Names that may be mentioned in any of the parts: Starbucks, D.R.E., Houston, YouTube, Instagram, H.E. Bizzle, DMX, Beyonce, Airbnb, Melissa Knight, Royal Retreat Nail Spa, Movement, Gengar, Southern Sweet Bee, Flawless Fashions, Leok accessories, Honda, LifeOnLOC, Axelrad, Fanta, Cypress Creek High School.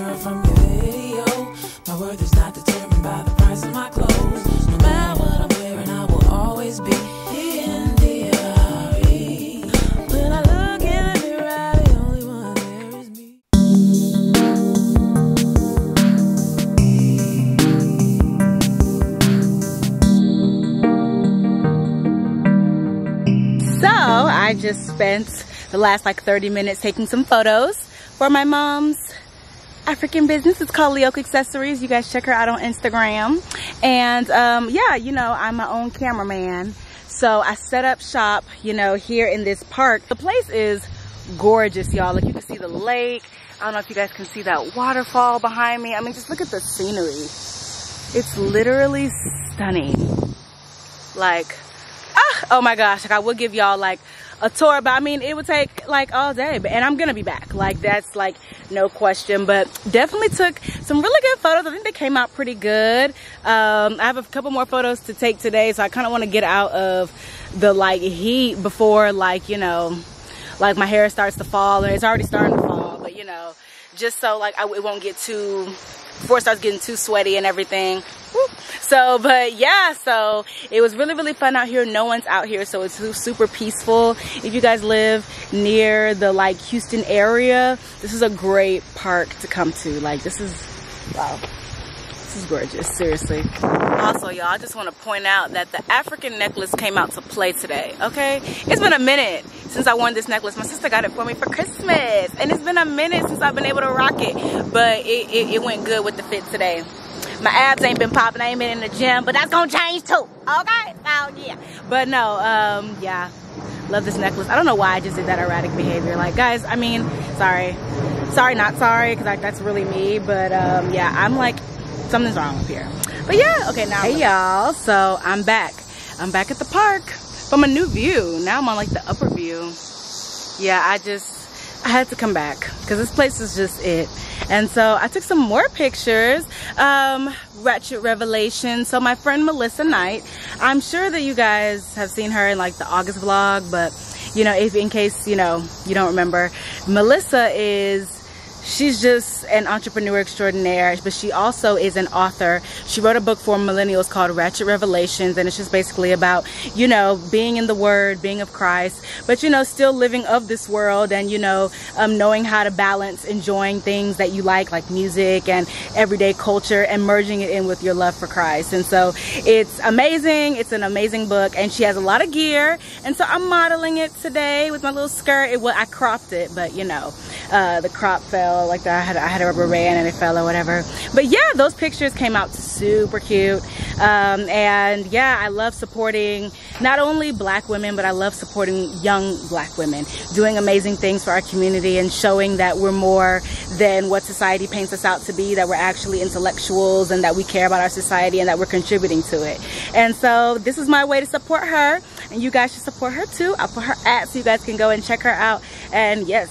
girl from the video. My worth is not determined by the price of my clothes. No matter what I'm wearing, I will always be in D.R.E. When I look in the mirror, the only one there is me. So I just spent the last like 30 minutes taking some photos for my mom's African business. It's called Leok Accessories. You guys check her out on Instagram. And yeah, you know, I'm my own cameraman. So I set up shop, you know, here in this park. The place is gorgeous, y'all. Like, you can see the lake. I don't know if you guys can see that waterfall behind me. I mean, just look at the scenery. It's literally stunning. Like, ah, oh my gosh, like I would give y'all like a tour, but I mean, it would take like all day, and I'm gonna be back. Like, that's like no question, but definitely took some really good photos. I think they came out pretty good. I have a couple more photos to take today, so I kind of want to get out of the like heat before like, you know, like my hair starts to fall, or it's already starting to fall, but you know, just so like it won't get too, before it starts getting too sweaty and everything. So, but yeah, so it was really, really fun out here. No one's out here, so it's super peaceful. If you guys live near the like Houston area, this is a great park to come to. Like, this is, wow, this is gorgeous, seriously. Also, y'all, I just want to point out that the African necklace came out to play today, okay? It's been a minute since I worn this necklace. My sister got it for me for Christmas, and it's been a minute since I've been able to rock it, but it went good with the fit today. My abs ain't been popping, I ain't been in the gym, but that's gonna change too, okay? So yeah, but no, yeah, love this necklace. I don't know why I just did that erratic behavior. Like, guys, I mean, sorry, not sorry, because like that's really me, but yeah, I'm like, something's wrong up here. But yeah, okay, now. Hey y'all, so I'm back at the park from a new view. Now I'm on like the upper view. Yeah, I had to come back, because this place is just it. And so I took some more pictures, Ratchet Revelation. So my friend Melissa Knight, I'm sure that you guys have seen her in like the August vlog, but you know, if in case, you know, you don't remember, Melissa is, she's just an entrepreneur extraordinaire, but she also is an author. She wrote a book for millennials called Ratchet Revelations, and it's just basically about, you know, being in the Word, being of Christ, but, you know, still living of this world, and, you know, knowing how to balance enjoying things that you like music and everyday culture, and merging it in with your love for Christ. And so it's amazing. It's an amazing book, and she has a lot of gear, and so I'm modeling it today with my little skirt. I cropped it, but, you know, the crop fell. Like that, I had a rubber band and it fell or whatever. But yeah, those pictures came out super cute. And yeah, I love supporting not only Black women, but I love supporting young Black women doing amazing things for our community and showing that we're more than what society paints us out to be, that we're actually intellectuals and that we care about our society and that we're contributing to it. And so this is my way to support her, and you guys should support her too. I'll put her at so you guys can go and check her out. And yes,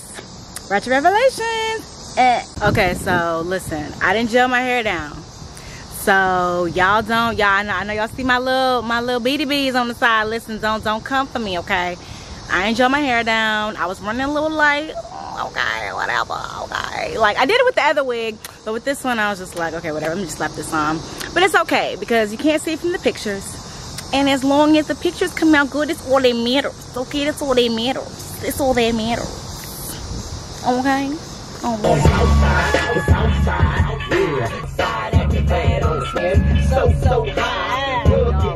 Ratchet Revelations. Okay, so listen, I didn't gel my hair down, so y'all don't, I know y'all see my little BDBs on the side. Listen, don't come for me, okay? I didn't gel my hair down. I was running a little light, okay, whatever, okay. Like, I did it with the other wig, but with this one I was just like, okay, whatever, let me just slap this on. But it's okay, because you can't see it from the pictures, and as long as the pictures come out good, it's all that matters, okay? That's all that matters. It's all that matters. Okay. Oh,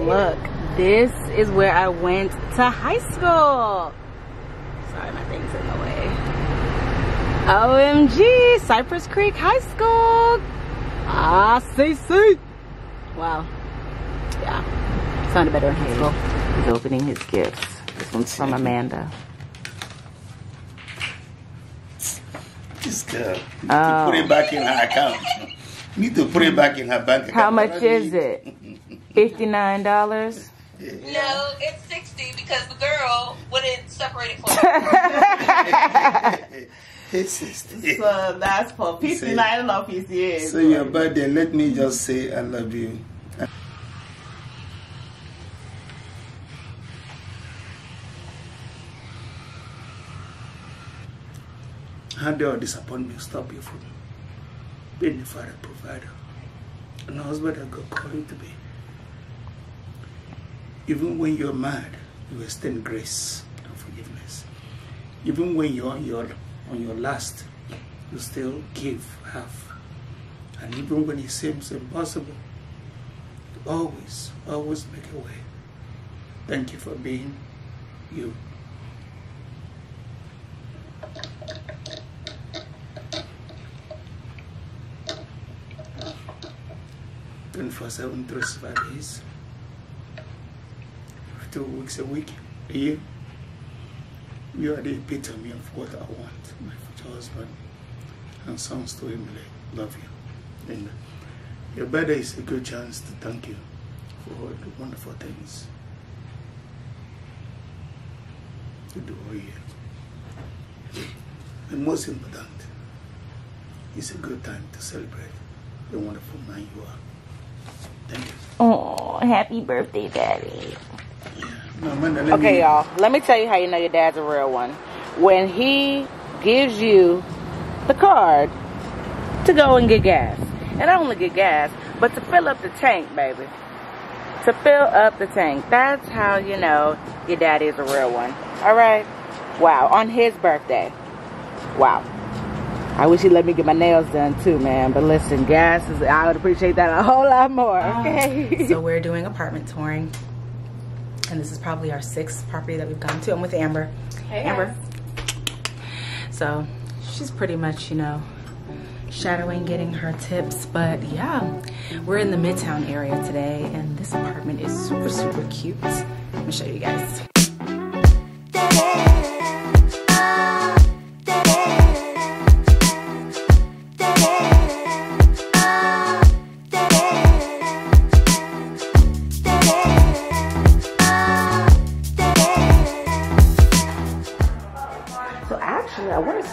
look, this is where I went to high school. Sorry, my thing's in the way. OMG, Cypress Creek High School. Ah, CC. Wow. Yeah. Sounded better in high school. He's opening his gifts. This one's from Amanda. You put it back in her account. You need to put it back in her bank account. How much is it? $59? No, it's 60 because the girl wouldn't separate it for her. It's 60. So that's for $59 or $58. So your birthday, let me just say I love you. How dare disappoint me? Stop your food. being a father provider and a husband that God called you to be. Even when you're mad, you extend grace and forgiveness. Even when you're on your last, you still give half. And even when it seems impossible, you always make a way. Thank you for being you. And for 7 365 days, 2 weeks a week, a year. You are the epitome of what I want my future husband and sons to emulate. Love you. And your birthday is a good chance to thank you for all the wonderful things you do all year. And most important, it's a good time to celebrate the wonderful man you are. Thank you. Oh, happy birthday, Daddy. Okay, y'all, let me tell you how you know your dad's a real one. When he gives you the card to go and get gas. And not only get gas, but to fill up the tank, baby. To fill up the tank. That's how you know your daddy is a real one. All right? Wow, on his birthday. Wow. I wish he'd let me get my nails done too, man. But listen, gas is, I would appreciate that a whole lot more, okay? So we're doing apartment touring. And this is probably our 6th property that we've gone to. I'm with Amber. Hey, Amber. So she's pretty much, you know, shadowing, getting her tips. But yeah, we're in the Midtown area today, and this apartment is super, super cute. Let me show you guys.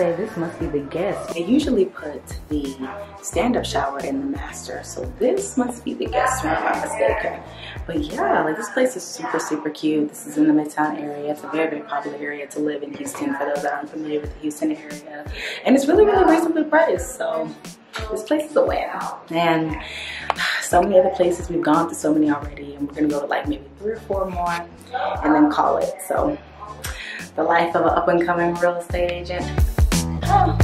This must be the guest. They usually put the stand-up shower in the master, so this must be the guest room, if I'm mistaken. But yeah, like, this place is super, super cute. This is in the Midtown area. It's a very, very popular area to live in Houston, for those that aren't familiar with the Houston area. And it's really, really reasonably priced, so this place is a win. And so many other places, we've gone to so many already, and we're gonna go to like maybe 3 or 4 more and then call it. So the life of an up-and-coming real estate agent. Oh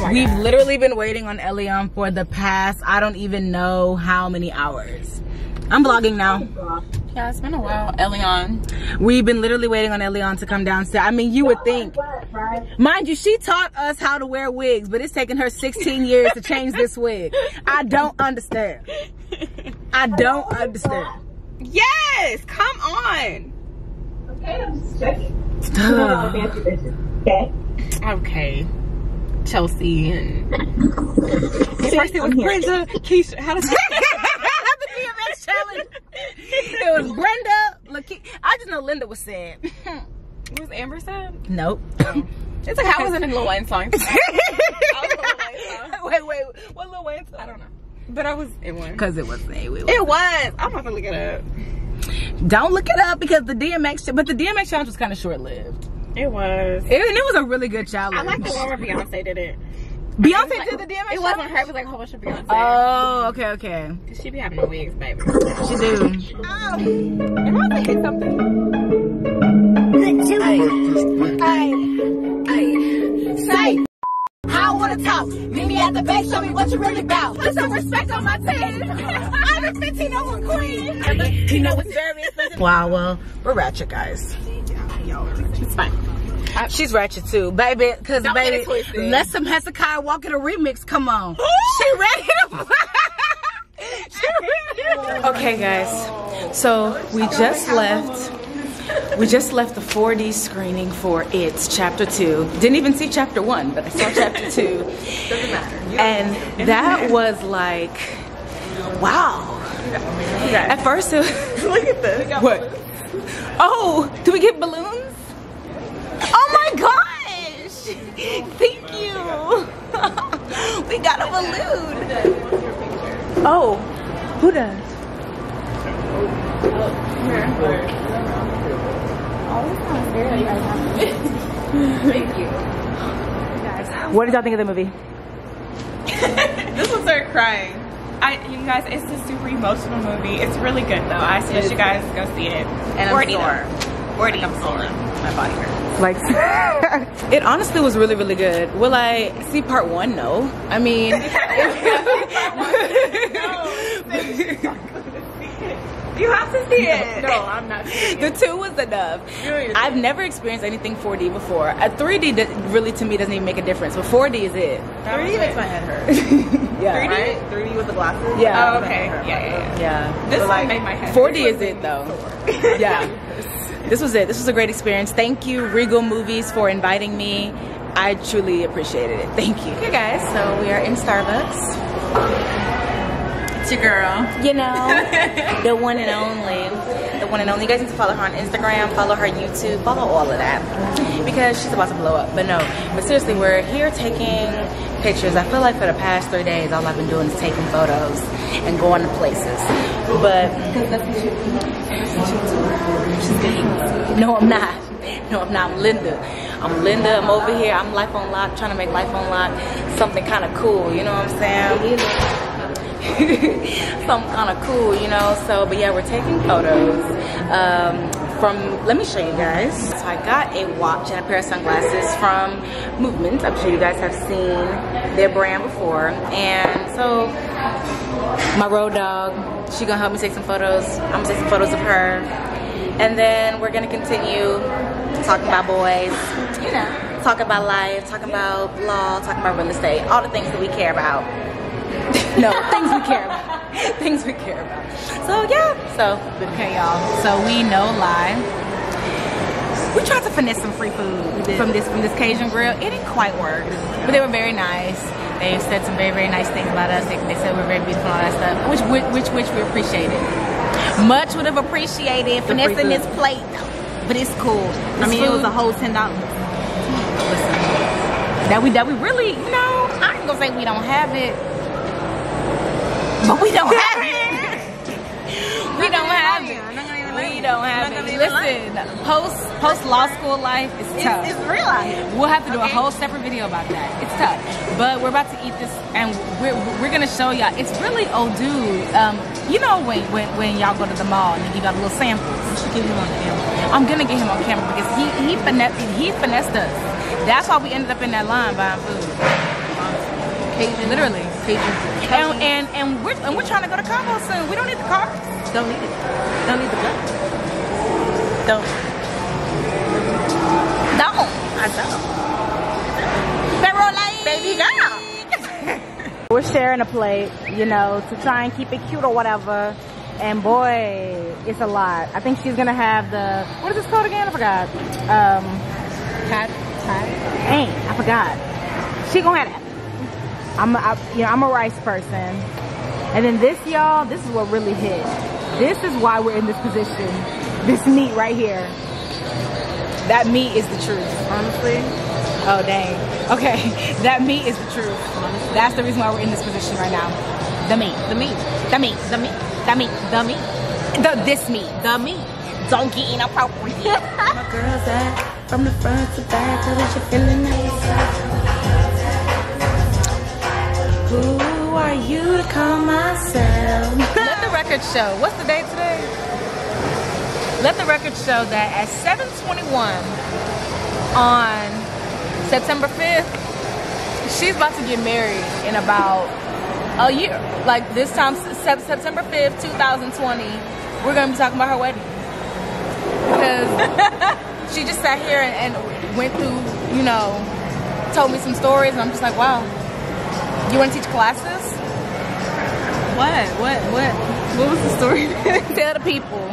my God. We've literally been waiting on Leon for the past, I don't even know how many hours. I'm vlogging now. Yeah, it's been a while. Leon. We've been literally waiting on Leon to come downstairs. I mean, you would think. Mind you, she taught us how to wear wigs, but it's taken her 16 years to change this wig. I don't understand. I don't understand. Yes, come on. Okay, I'm just checking. Okay. Okay. Chelsea and first it was Brenda, Keisha. How does that challenge? It was Brenda, Lakeisha. I just know Linda was sad. Was Amber sad? Nope. Oh. It's like I wasn't in Lil Wayne's song. Wait. What Lil Wayne's song? I don't know. But I was in one. Because it wasn't. It was. I'm not gonna look it up. Don't look it up, because the DMX, but the DMX challenge was kind of short-lived. It was. And it was a really good challenge. I like the one where Beyonce did it. Beyonce did the DMX challenge? It wasn't her. It was like a whole bunch of Beyonce. Oh, okay. Because she be having the wigs, baby. She do. Oh. Am I going to hit something? Say. I want to talk. Meet me at the back. Show me what you really about. Put some respect on my team. I'm a 1501 queen. You know what's very expensive. Wow, well, we're ratchet, guys. Y'all are ratchet. It's fine. She's ratchet too, baby. Because, baby, let some Hezekiah walk in a remix. Come on. She ready to Okay, guys. So we just left the 4D screening for It's Chapter 2. Didn't even see Chapter 1, but I saw Chapter 2. Doesn't matter. And that was like, wow. Okay. At first, look at this. What? Oh, do we get balloons? Oh my gosh! Thank you. We got a balloon. Oh, who does? Thank you. What did y'all think of the movie? This one started crying. You guys, it's a super emotional movie. It's really good though. I suggest you guys go see it. And I'm sore. Already I'm sore. My body hurts. Like, it honestly was really, really good. Will I see part one? No. I mean, you have to see it. No, I'm not seeing it. The two was enough. I've never experienced anything 4D before. A 3D really to me doesn't even make a difference, but 4D is it. 3D makes my head hurt. Yeah. 3D? Right? 3D with the glasses? Yeah. Oh, okay. Yeah. This one made my head hurt. 4D is it though. Yeah. This was it. This was a great experience. Thank you, Regal Movies, for inviting me. I truly appreciated it. Thank you. Okay guys, so we are in Starbucks. It's your girl, you know, the one and only, the one and only. You guys need to follow her on Instagram, follow her YouTube, follow all of that, because she's about to blow up. But no, but seriously, we're here taking pictures. I feel like for the past 3 days, all I've been doing is taking photos and going to places. But no, I'm not. No, I'm not. I'm Linda. I'm over here. I'm LifeOnLOC, trying to make LifeOnLOC something kind of cool. You know what I'm saying? Something kind of cool, you know. So, but yeah, we're taking photos let me show you guys. So I got a watch and a pair of sunglasses from Movement. I'm sure you guys have seen their brand before. And so my road dog, she gonna help me take some photos. I'm gonna take some photos of her. And then we're gonna continue talking about boys, you know, talking about life, talking about law, talking about real estate, all the things that we care about. No, things we care about. Things we care about. So yeah. So okay, y'all. So we no lie. We tried to finesse some free food from this Cajun grill. It didn't quite work, but they were very nice. They said some very, very nice things about us. They said we're very beautiful and all that stuff, which we appreciated. Much would have appreciated finessing this plate, but it's cool. I mean, it was a whole $10. Listen, that we really, you know, I ain't gonna say we don't have it. But we don't have it. We don't have it. Listen, post law school life is tough. It's real life. We'll have to do a whole separate video about that. It's tough. But we're about to eat this, and we're gonna show y'all. It's really old dude. You know when y'all go to the mall and you got little samples. You should get him on camera. I'm gonna get him on camera because he finessed us. That's why we ended up in that line buying food. Literally, and we're trying to go to Cabo soon. We don't need the car. Don't need it. Don't need the gun. Don't. I don't. Baby girl. We're sharing a plate, you know, to try and keep it cute or whatever. And boy, it's a lot. I think she's gonna have the, what is this called again? I forgot. I forgot. She gonna have that. I'm a rice person, and then this, y'all, this is what really hit. This is why we're in this position. This meat right here. That meat is the truth, honestly. Oh dang. Okay, that meat is the truth. Honestly. That's the reason why we're in this position right now. The meat. Don't get inappropriate. My girl's at from the front to back, tell us you're feeling nice. Who are you to call myself? Let the record show. What's the date today? Let the record show that at 7:21 on September 5th, she's about to get married in about a year. Like this time, September 5th, 2020, we're going to be talking about her wedding. Because she just sat here and went through, you know, told me some stories, and I'm just like, wow. You want to teach classes? What was the story? Tell the people.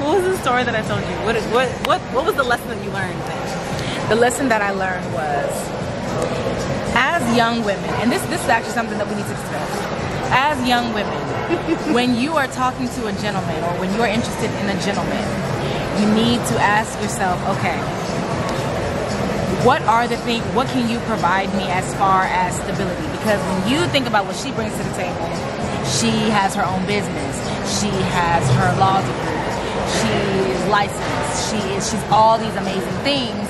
What was the story that I told you? What was the lesson that you learned? The lesson that I learned was, as young women, and this is actually something that we need to discuss. As young women, when you are talking to a gentleman or when you are interested in a gentleman, you need to ask yourself, okay, what are the things, what can you provide me as far as stability? Because when you think about what she brings to the table, she has her own business, she has her law degree, she is licensed, she's all these amazing things,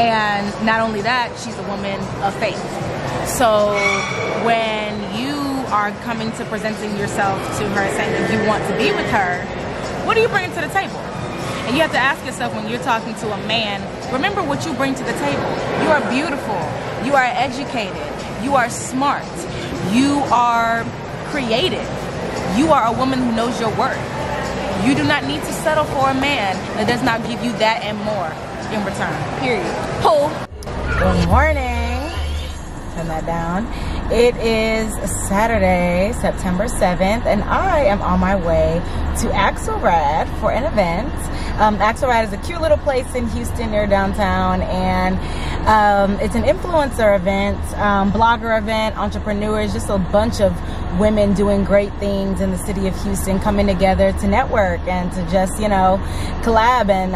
And not only that, she's a woman of faith. So when you are coming to presenting yourself to her and saying that you want to be with her, what are you bringing to the table? And you have to ask yourself, when you're talking to a man, remember what you bring to the table. You are beautiful. You are educated. You are smart. You are creative. You are a woman who knows your worth. You do not need to settle for a man that does not give you that and more in return, period. Cool. Good morning. Turn that down. It is Saturday, September 7th, and I am on my way to Axelrad for an event. Axelrad is a cute little place in Houston near downtown, and it's an influencer event, blogger event, entrepreneurs, just a bunch of women doing great things in the city of Houston coming together to network and to just, you know, collab and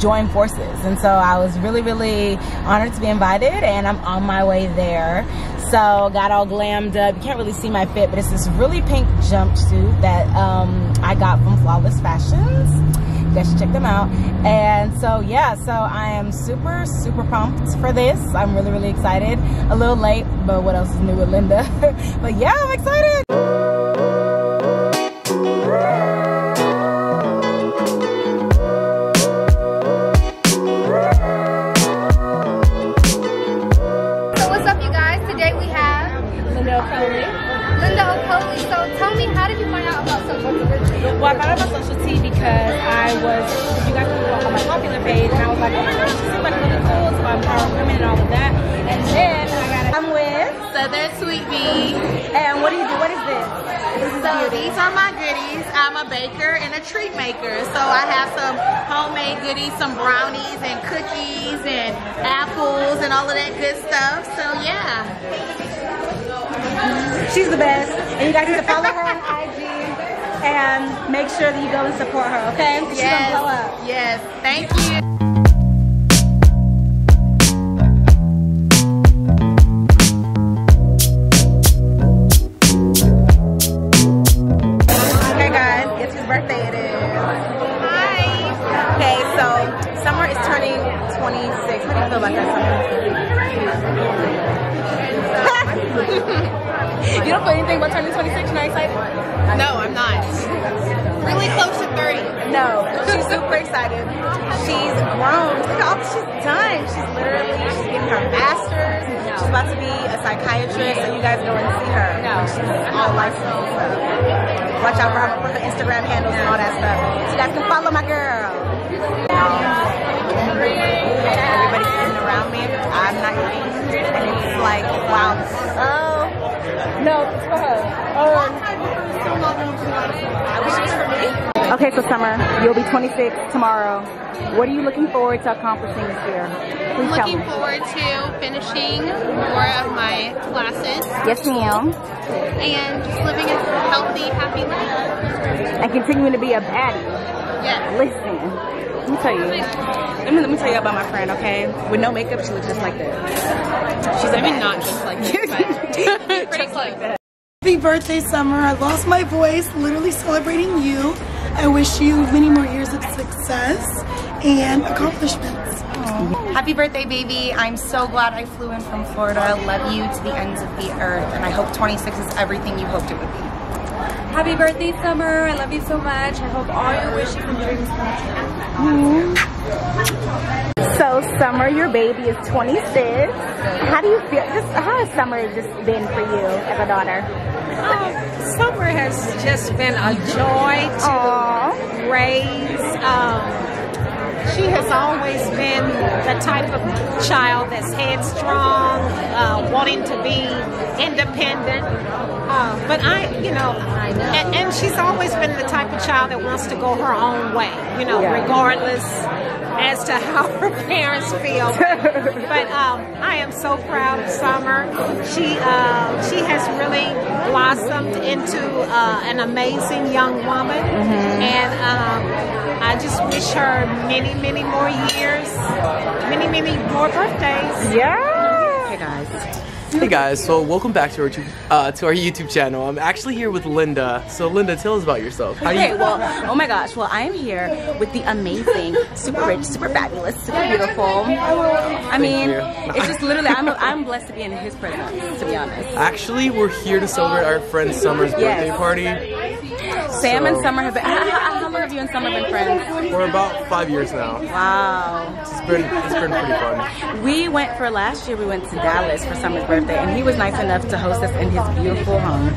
join forces. And so I was really, really honored to be invited, and I'm on my way there. So got all glammed up. You can't really see my fit, but it's this really pink jumpsuit that I got from Flawless Fashions. You guys should check them out. And so yeah, so I am super, super pumped for this. I'm really, really excited. A little late, but what else is new with Linda? But yeah, I'm excited. Well, I found out about social tea because I was, you guys can go on my popular page, and I was like, oh my gosh, she seemed like really cool, so I'm empowering women and all of that. And then I got it. I'm with Southern Sweet Bee. And what do you do? What is this? So these are my goodies. I'm a baker and a treat maker. So I have some homemade goodies, some brownies and cookies and apples and all of that good stuff. So yeah. She's the best. And you guys need to follow her on IG. And make sure that you go and support her, okay? Yes. She's gonna blow up. Yes, thank you. Okay guys, guess whose birthday it is? Hi! Okay, so Summer is turning 26. How do you feel about that, Summer? You don't feel anything about turning 26? You're not excited? No, I'm not. Really close to 30. No, she's super excited. She's grown. Look at all she's done. She's literally, she's getting her master's. She's about to be a psychiatrist, and you guys go and see her. No, she's all lifestyle. So watch out for her Instagram handles and all that stuff. So you guys can follow my girl. Everybody's sitting around me. I'm not eating. And it's like, wow, this is no, it's for her. Okay, so Summer, you'll be 26 tomorrow. What are you looking forward to accomplishing this year? I'm looking forward to finishing more of my classes. Yes, ma'am. And just living a healthy, happy life. And continuing to be a baddie. Yes. Listen. Let me tell you about my friend, okay? With no makeup, she looks just like that. She's maybe not just like that, but pretty close. Happy birthday, Summer. I lost my voice, literally celebrating you. I wish you many more years of success and accomplishments. Aww. Happy birthday, baby. I'm so glad I flew in from Florida. I love you to the ends of the earth, and I hope 26 is everything you hoped it would be. Happy birthday, Summer. I love you so much. I hope all your wishes and dreams come true. So, Summer, your baby is 26. How do you feel? How has Summer just been for you as a daughter? Summer has just been a joy to raise. She has always been the type of child that's headstrong, wanting to be independent. But and she's always been the type of child that wants to go her own way, you know, regardless as to how her parents feel. But I am so proud of Summer. She has really blossomed into an amazing young woman, and I just wish her many, many more years, many, many more birthdays. Yeah. Hey guys. Hey guys, so welcome back to our YouTube channel. I'm actually here with Linda. So Linda, tell us about yourself. Okay, well, oh my gosh, well I am here with the amazing, super rich, super fabulous, super beautiful. I mean, it's just literally, I'm blessed to be in his presence, to be honest. Actually, we're here to celebrate our friend Summer's birthday party. Sam and Summer have been, how long have you and Summer been friends? For about 5 years now. Wow. It's been pretty fun. We went for last year, we went to Dallas for Summer's birthday, and he was nice enough to host us in his beautiful home.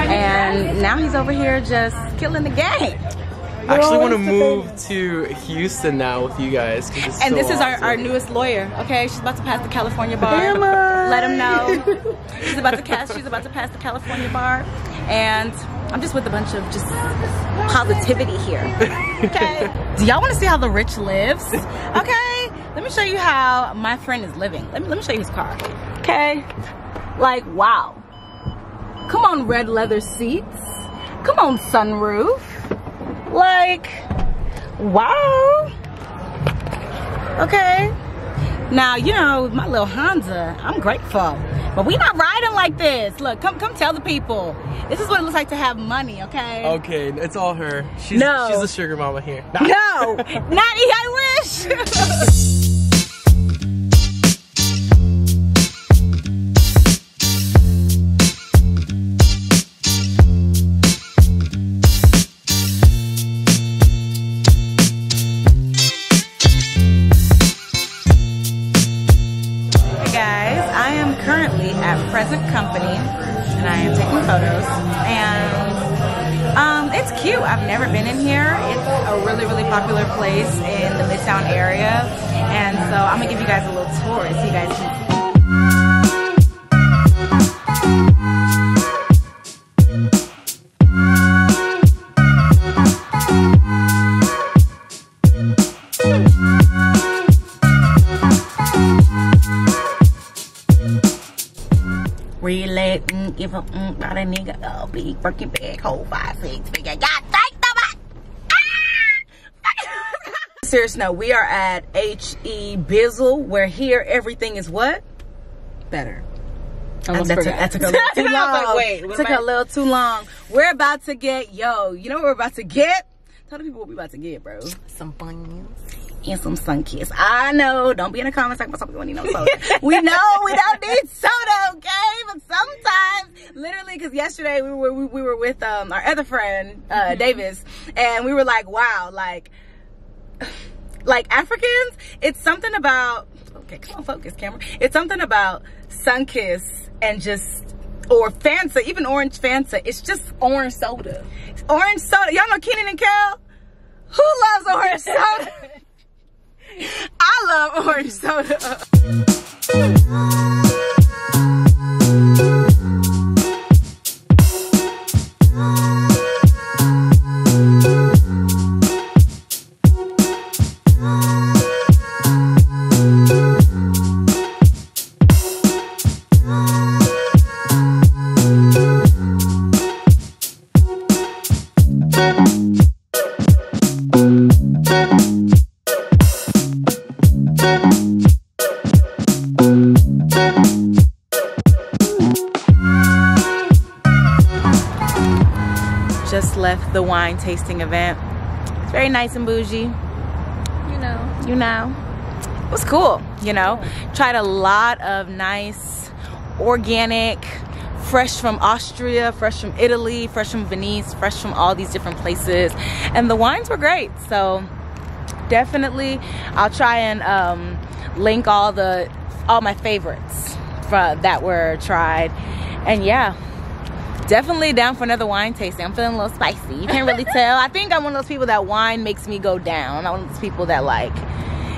And now he's over here just killing the game. I actually want to move to Houston now with you guys. It's and so this is our newest lawyer, okay? She's about to pass the California bar. Let him know. She's about to pass the California bar. And I'm just with a bunch of just positivity here, okay? Do y'all want to see how the rich lives? Okay, let me show you how my friend is living. Let me show you his car, okay? Like, wow. Come on, red leather seats. Come on, sunroof. Like, wow. Okay. Now, you know, my little Honda, I'm grateful. But we not riding like this. Look, come tell the people. This is what it looks like to have money, okay? Okay, it's all her. She's a sugar mama here. Nah. No, not I wish. Present company, and I am taking photos, and it's cute. I've never been in here. It's a really, really popular place in the Midtown area, and so I'm gonna give you guys a little tour so you guys can see. Give a about a nigga, oh, big, working big, whole 5, 6 figure. Y'all think about it? Serious, no, we are at H.E. Bizzle, where here everything is what? Better. That took a little too long. Took a little too long. We're about to get, you know what we're about to get? Tell the people what we're about to get, bro. Some bunions. And some sun kiss. I know. Don't be in the comments talking about something we don't need no soda. We know we don't need soda, okay? But sometimes, literally, because yesterday we were with our other friend Davis, and we were like, wow, like Africans, it's something about. Okay, come on, focus, camera. It's something about sun kiss and just. Or Fanta, even orange Fanta. It's just orange soda. Orange soda. Y'all know Kenan and Kel. Who loves orange soda? I love orange soda. Just left the wine tasting event. It's very nice and bougie. You know. It was cool, you know. Tried a lot of nice, organic, fresh from Austria, fresh from Italy, fresh from Venice, fresh from all these different places. And the wines were great. So definitely, I'll try and link all my favorites that were tried. And yeah. Definitely down for another wine tasting. I'm feeling a little spicy. You can't really tell. I think I'm one of those people that wine makes me go down. I'm one of those people that like,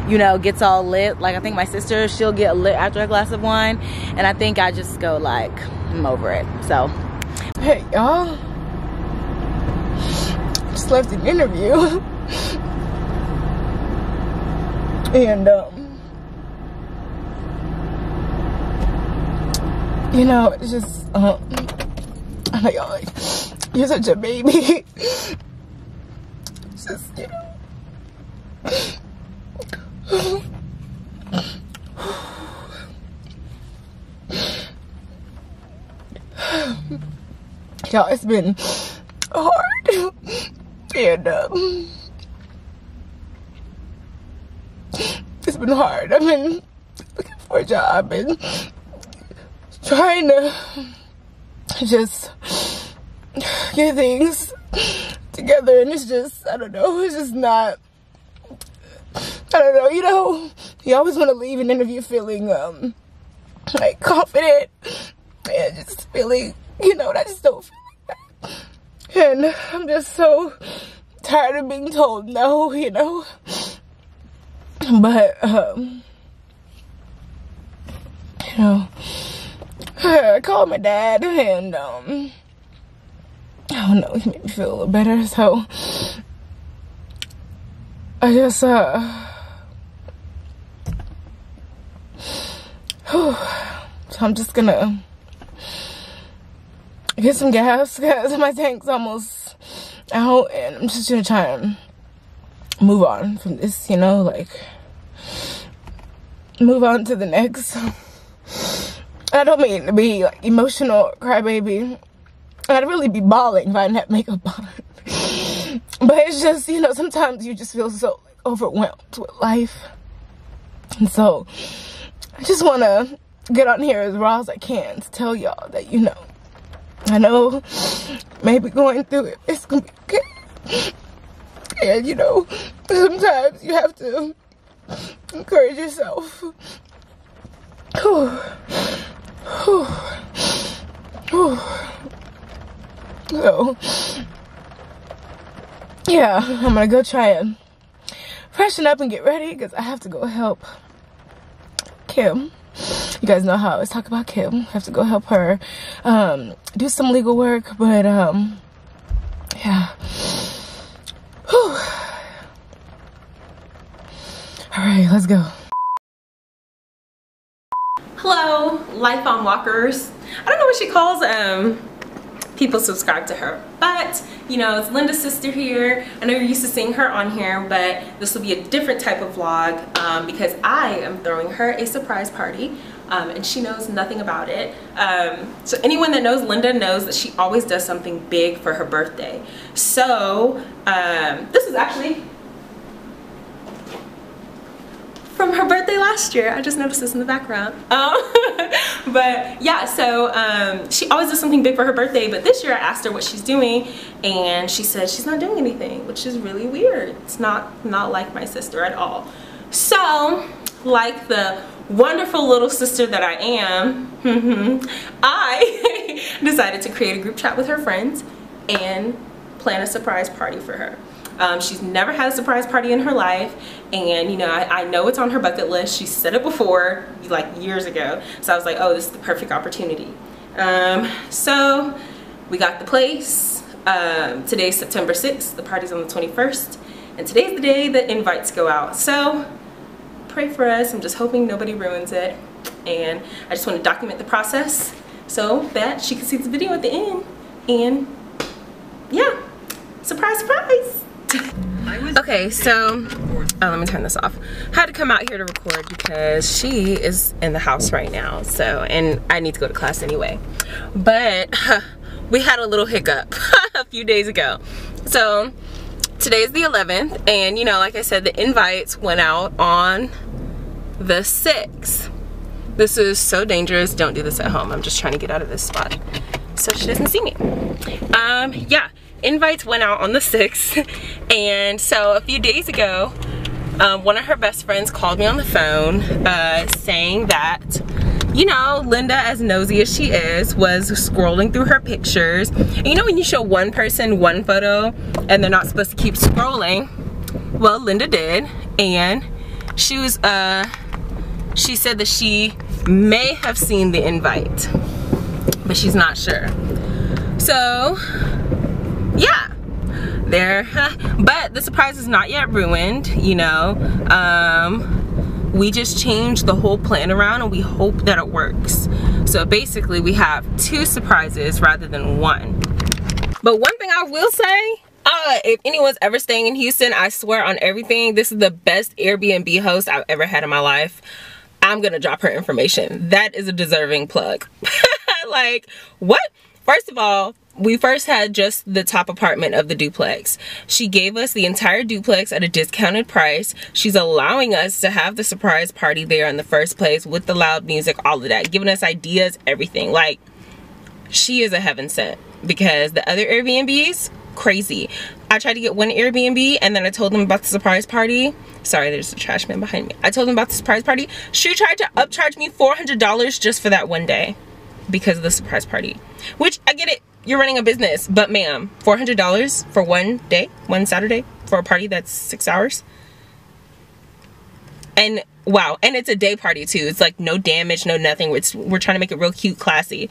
you know, gets all lit. Like I think my sister, she'll get lit after a glass of wine. And I think I just go like, I'm over it. So. Hey y'all. Just left an interview. And you know, it's just, I'm like, oh, you're such a baby. Just, you know. y'all, it's been hard. And it's been hard. I've been looking for a job and trying to just get things together, and it's just, I don't know, it's just not, I don't know, you know, you always want to leave an interview feeling like confident and just feeling, you know, and I just don't feel like that. And I'm just so tired of being told no, you know. But you know, I called my dad, and I don't know, he made me feel a little better. So I just so I'm just gonna get some gas because my tank's almost out, and I'm just gonna try and move on from this, you know, like move on to the next. I don't mean to be like emotional crybaby. I'd really be bawling if I didn't have makeup on. But it's just, you know, sometimes you just feel so overwhelmed with life. And so I just want to get on here as raw as I can to tell y'all that, you know, I know maybe going through it, it's going to be okay. And, you know, sometimes you have to encourage yourself. So, yeah, I'm gonna go try and freshen up and get ready because I have to go help Kim. You guys know how I always talk about Kim. I have to go help her do some legal work, but yeah. Whew. All right, let's go. Hello, Life on Walkers. I don't know what she calls people subscribe to her, but you know, it's Linda's sister here. I know you're used to seeing her on here, but this will be a different type of vlog because I am throwing her a surprise party and she knows nothing about it. So anyone that knows Linda knows that she always does something big for her birthday. So this is actually from her birthday last year. I just noticed this in the background. But yeah, so she always does something big for her birthday, but this year I asked her what she's doing, and she said she's not doing anything, which is really weird. It's not like my sister at all. So, like the wonderful little sister that I am, I decided to create a group chat with her friends and plan a surprise party for her. She's never had a surprise party in her life, and you know, I know it's on her bucket list. She said it before, like years ago, so I was like, oh, this is the perfect opportunity. So we got the place. Today's September 6th, the party's on the 21st, and today's the day that invites go out, so pray for us. I'm just hoping nobody ruins it, and I just want to document the process so that she can see the video at the end. And yeah, surprise, surprise. Okay, so, oh, let me turn this off. Had to come out here to record because she is in the house right now, so, and I need to go to class anyway. But we had a little hiccup a few days ago. So today's the 11th, and you know, like I said, the invites went out on the 6th. This is so dangerous. Don't do this at home. I'm just trying to get out of this spot so she doesn't see me. Yeah. Invites went out on the 6th, and so a few days ago one of her best friends called me on the phone saying that, you know, Linda, as nosy as she is, was scrolling through her pictures. And you know, when you show one person one photo and they're not supposed to keep scrolling, well, Linda did, and she was she said that she may have seen the invite, but she's not sure. So yeah, there, but the surprise is not yet ruined, you know. We just changed the whole plan around, and we hope that it works. So basically we have two surprises rather than one. But one thing I will say, if anyone's ever staying in Houston, I swear on everything, this is the best Airbnb host I've ever had in my life. I'm gonna drop her information. That is a deserving plug. Like, what? First of all, We first had just the top apartment of the duplex. She gave us the entire duplex at a discounted price. She's allowing us to have the surprise party there in the first place with the loud music, all of that, giving us ideas, everything. Like, she is a heaven sent, because the other Airbnbs, crazy. I tried to get one Airbnb and then I told them about the surprise party. Sorry, there's a trash man behind me. I told them about the surprise party. She tried to upcharge me $400 just for that one day because of the surprise party, which I get it. You're running a business, but ma'am, $400 for one day, one Saturday, for a party that's 6 hours? And wow, and it's a day party too. It's like no damage, no nothing. We're trying to make it real cute, classy.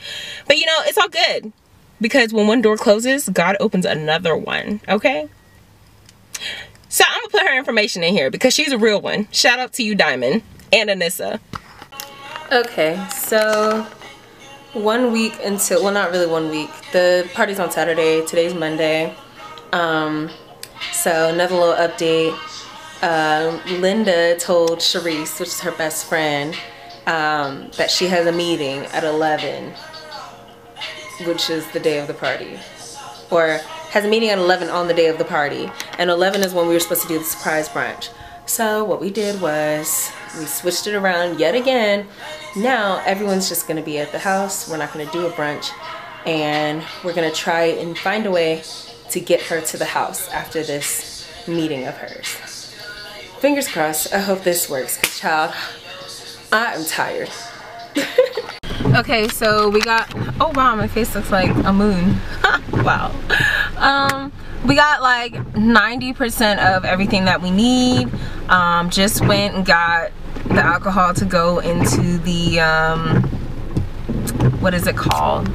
But you know, it's all good, because when one door closes, God opens another one, okay? So I'm gonna put her information in here because she's a real one. Shout out to you, Diamond and Anissa. Okay, so 1 week until, well, not really 1 week. The party's on Saturday, today's Monday. So another little update. Linda told Sharice, which is her best friend, that she has a meeting at 11, which is the day of the party. Or has a meeting at 11 on the day of the party. And 11 is when we were supposed to do the surprise brunch. So what we did was we switched it around yet again. Now everyone's just gonna be at the house. We're not gonna do a brunch, and we're gonna try and find a way to get her to the house after this meeting of hers. Fingers crossed, I hope this works, 'cause child, I am tired. Okay, so we got, oh wow, my face looks like a moon. Wow. We got like 90% of everything that we need. Just went and got the alcohol to go into the, what is it called?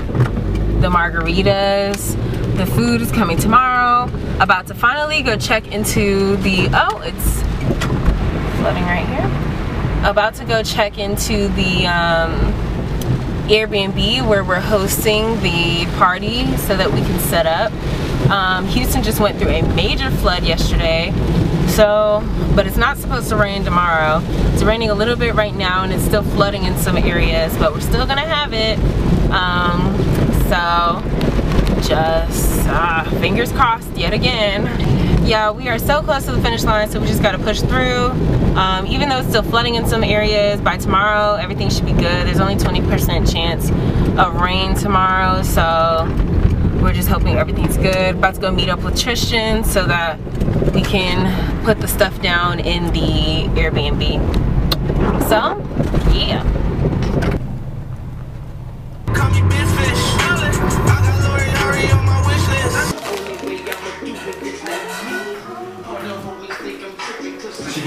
The margaritas. The food is coming tomorrow. About to finally go check into the, oh, it's flooding right here. About to go check into the Airbnb where we're hosting the party so that we can set up. Houston just went through a major flood yesterday, so, but it's not supposed to rain tomorrow. It's raining a little bit right now, and it's still flooding in some areas, but we're still gonna have it. So just fingers crossed yet again. Yeah, we are so close to the finish line, so we just gotta push through. Even though it's still flooding in some areas, by tomorrow everything should be good. There's only 20% chance of rain tomorrow, so we're just hoping everything's good. About to go meet up with Tristan so that we can put the stuff down in the Airbnb. So, yeah.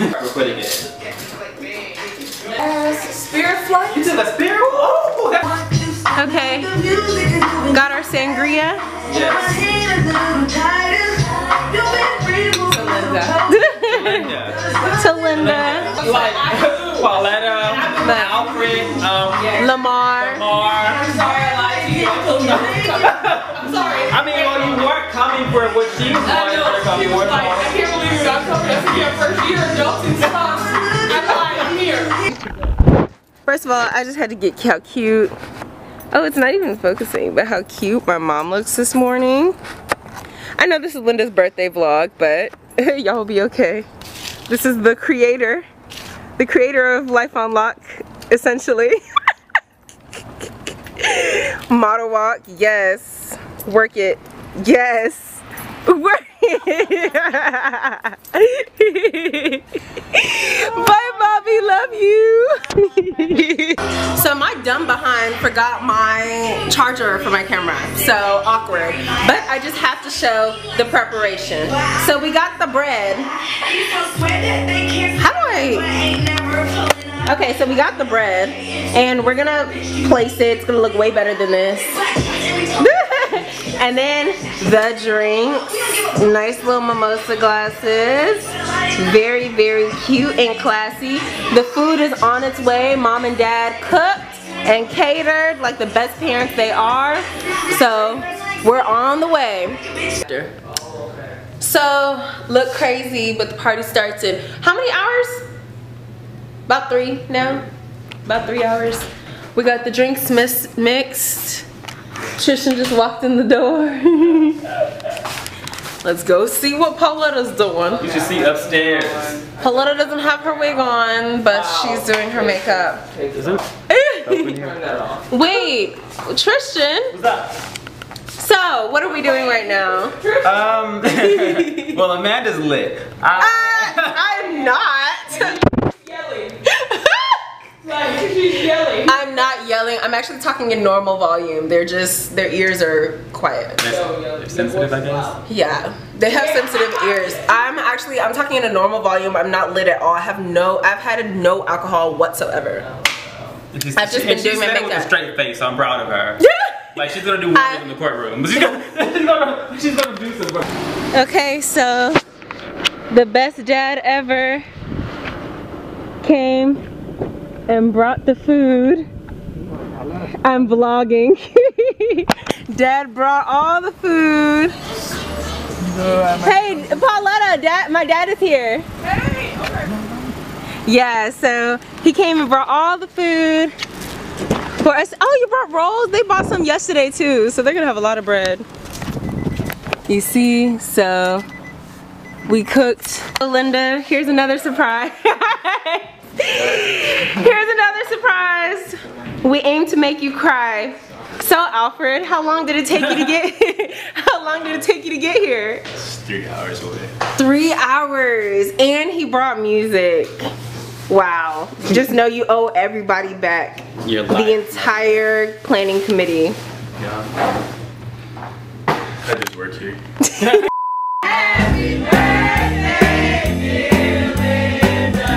We're putting it. Spirit flight? You took a spirit? Oh! Okay, got our sangria. Yes. To Linda. Like Pauletta, Alfred, Lamar. I'm sorry, I lied to you. I'm sorry. I mean, well, you weren't coming for what she wanted her to come for. I can't believe you got coming up here first year adults and stuff. I'm here. First of all, I just had to get how cute. Oh, it's not even focusing, but how cute my mom looks this morning. I know this is Linda's birthday vlog, but y'all will be okay. This is the creator of LifeOnLOC, essentially. Model walk, yes. Work it, yes. Work it. Bye, Bobby, love you. So my dumb behind forgot my charger for my camera, so awkward. But I just have to show the preparation. So we got the bread. How do I? Okay, so we got the bread, and we're gonna place it. It's gonna look way better than this. And then the drinks, nice little mimosa glasses, very, very cute and classy. The food is on its way. Mom and Dad cooked and catered like the best parents they are. So we're on the way. So look crazy, but the party starts in how many hours? About 3 now, about 3 hours. We got the drinks mixed. Trishan just walked in the door. Let's go see what Pauletta's doing. You should see upstairs. Pauletta doesn't have her wig on, but she's doing her makeup. Wait, Trishan. What's up? So, what are we doing right now? Well, Amanda's lit. I'm not. She's yelling. Like, she's yelling. I'm not yelling. I'm actually talking in normal volume. They're just, their ears are quiet. They're sensitive, I guess? Yeah. They have sensitive ears. I'm talking in a normal volume. I'm not lit at all. I have no, I've had no alcohol whatsoever. I've just been doing my makeup. She said it with a straight face, so I'm proud of her. Yeah. Like, she's gonna do work in the courtroom. She's gonna do some work. Okay, so the best dad ever came and brought the food. I'm vlogging. Dad brought all the food. Hey, Pauletta, Dad, my dad is here. Hey, okay. Yeah, so he came and brought all the food. For us. Oh, you brought rolls? They bought some yesterday too, so they're gonna have a lot of bread. You see, so we cooked. Linda, here's another surprise. Here's another surprise. We aim to make you cry. So Alfred, how long did it take you to get? How long did it take you to get here? It's 3 hours away. 3 hours, and he brought music. Wow. Just know you owe everybody back. The entire planning committee. Yeah. I just work here. Happy birthday, dear Linda.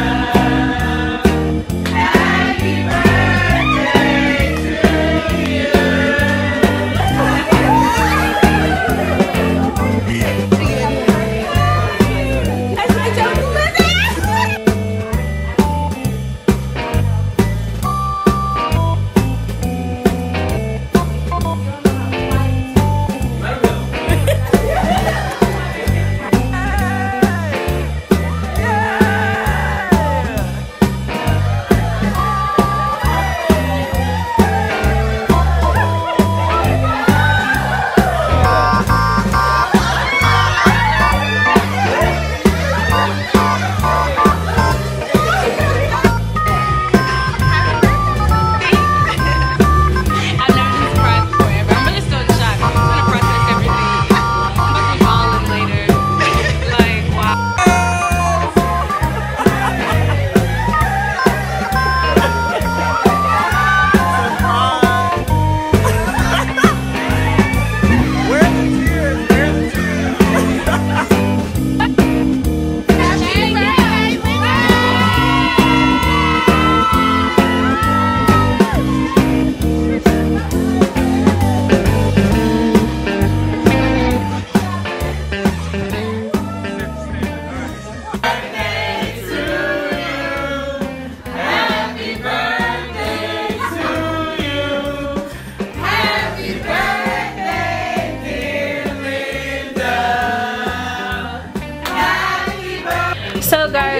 Happy birthday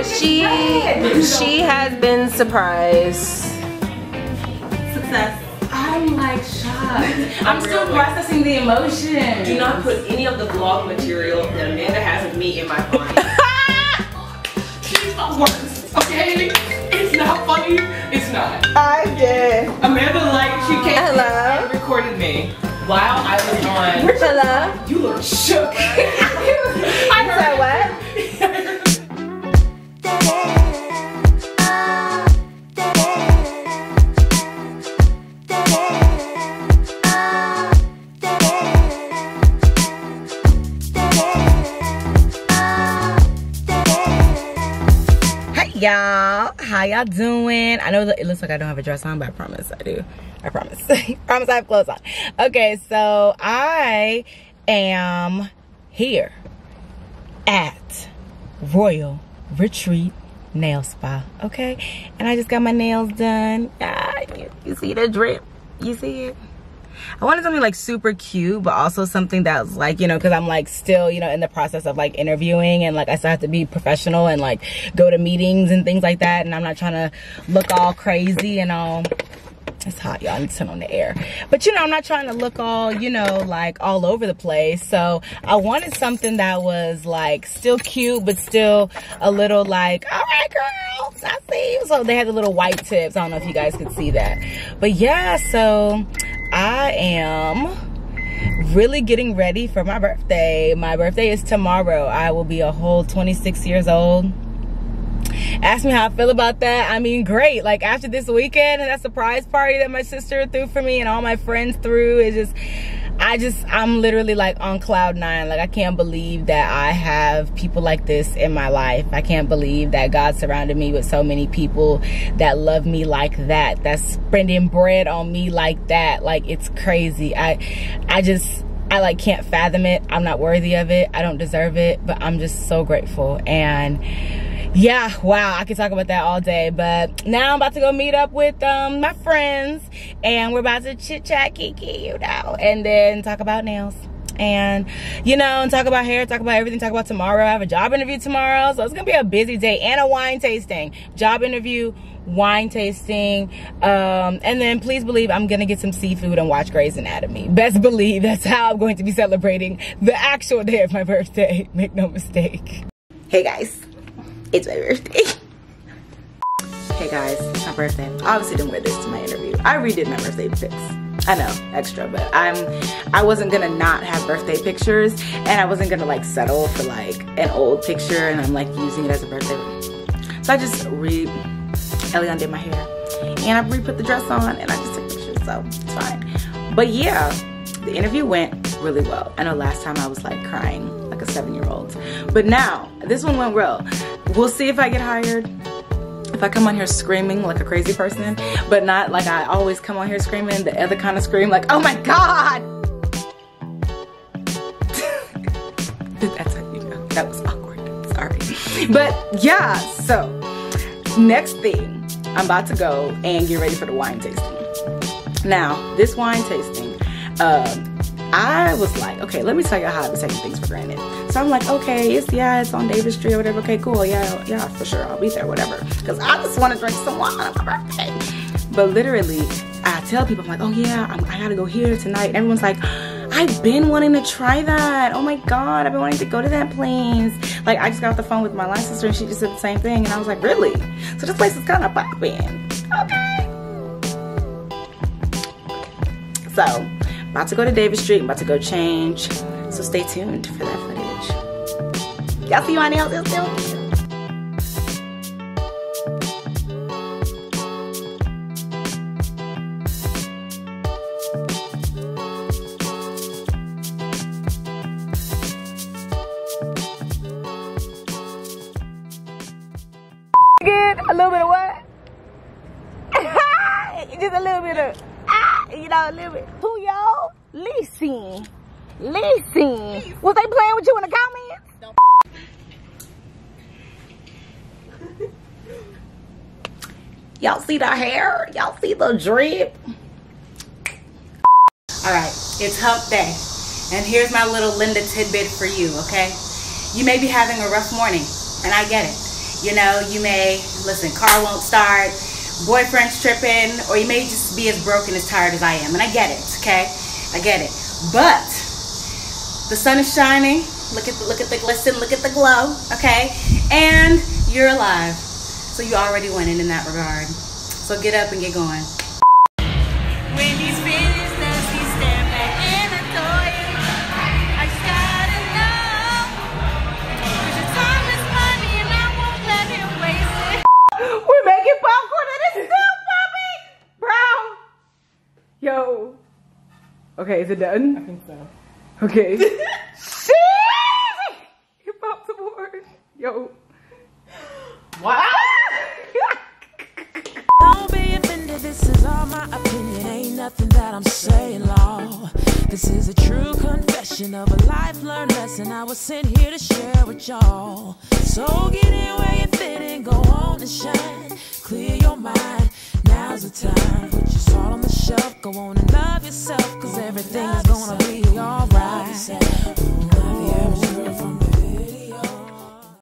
to you. She has been surprised. Success. I'm like shocked. I'm still processing the emotion. Do not put any of the vlog material that Amanda has of me in my mind. She's not worse, okay? It's not funny. It's not. I did. Amanda, like, she came and recorded me while I was on. Hello. You look shook. I said what? Y'all, how y'all doing? I know that it looks like I don't have a dress on, but I promise I do. I promise. I promise I have clothes on. Okay, so I am here at Royal Retreat Nail Spa, okay? And I just got my nails done. Ah, you see the drip? You see it? I wanted something like super cute, but also something that was like, you know, because I'm like still, you know, in the process of like interviewing, and like I still have to be professional and like go to meetings and things like that, and I'm not trying to look all crazy and all It's hot, y'all. I need to turn on the air. But, you know, I'm not trying to look all, you know, like all over the place. So I wanted something that was like still cute, but still a little like, all right, girls, I see you. So they had the little white tips. I don't know if you guys could see that. But yeah, so I am really getting ready for my birthday. My birthday is tomorrow. I will be a whole 26 years old. Ask me how I feel about that. I mean, great. Like, after this weekend and that surprise party that my sister threw for me and all my friends threw, it's just, I'm literally like on cloud nine. Like, I can't believe that I have people like this in my life. I can't believe that God surrounded me with so many people that love me like that, that's spending bread on me like that. Like, it's crazy. I like can't fathom it. I'm not worthy of it. I don't deserve it, but I'm just so grateful. And yeah, wow, I could talk about that all day. But now I'm about to go meet up with my friends, and we're about to chit chat, kiki, you know, and then talk about nails, and you know, and talk about hair, talk about everything, talk about tomorrow. I have a job interview tomorrow, so it's gonna be a busy day, and a wine tasting, job interview, wine tasting, and then please believe I'm gonna get some seafood and watch Grey's Anatomy. Best believe that's how I'm going to be celebrating the actual day of my birthday. Make no mistake. Hey guys, it's my birthday. Hey guys, it's my birthday. Obviously didn't wear this to my interview. I redid my birthday pics. I know, extra, but I wasn't gonna not have birthday pictures, and I wasn't gonna like settle for like an old picture, and I'm like using it as a birthday. So I just Elion did my hair, and I re-put the dress on, and I just took pictures, so it's fine. But yeah, the interview went really well. I know last time I was like crying like a 7-year-old, but now this one went well. We'll see if I get hired, if I come on here screaming like a crazy person, but not like I always come on here screaming, the other kind of scream like, oh my God! That's how you know, that was awkward, sorry. But yeah, so next thing, I'm about to go and get ready for the wine tasting. Now, this wine tasting, I was like, okay, let me tell you how I was taking things for granted. So I'm like, okay, it's on Davis Street or whatever. Okay, cool, yeah, for sure, I'll be there, whatever. Because I just want to drink some wine on my birthday. But literally, I tell people, I'm like, oh yeah, I gotta go here tonight. Everyone's like, I've been wanting to try that. Oh my God, I've been wanting to go to that place. Like, I just got off the phone with my line sister, and she just said the same thing, and I was like, really? So this place is kind of popping. Okay. So, about to go to Davis Street, I'm about to go change, so stay tuned for that footage. Y'all see you on LifeOnLOC. A little bit of what? Just a little bit of, you know, a little bit. Who y'all? Listen. Was they playing with you in the comments? Don't. Y'all see the hair? Y'all see the drip? All right, it's hump day. And here's my little Linda tidbit for you, okay? You may be having a rough morning, and I get it. You know, you may, listen, car won't start, boyfriend's tripping, or you may just be as broken as tired as I am. And I get it, okay? I get it. But the sun is shining. Look at the glisten, look at the glow, okay? And you're alive. So you already winning in that regard. So get up and get going. When he's finished, he stand back in the toilet. Making popcorn and it's still popping, bro. Yo. Okay, is it done? I think so. Okay. Shit! You popped the board. Yo. Wow. Don't be offended. This is all my opinion. Ain't nothing that I'm saying law. This is a true confession of a life learned lesson I was sent here to share with y'all. So get in where you fit and go on and shine. Clear your mind, now's the time. Put your soul on the shelf, go on and love yourself, cause everything's gonna be alright.